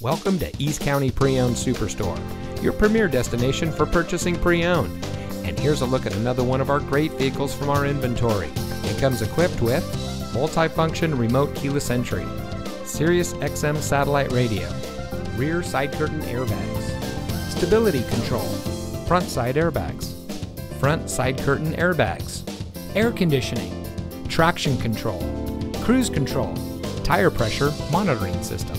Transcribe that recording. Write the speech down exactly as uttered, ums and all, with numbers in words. Welcome to East County Pre-Owned Superstore, your premier destination for purchasing pre-owned. And here's a look at another one of our great vehicles from our inventory. It comes equipped with multi-function remote keyless entry, Sirius X M satellite radio, rear side curtain airbags, stability control, front side airbags, front side curtain airbags, air conditioning, traction control, cruise control, tire pressure monitoring system,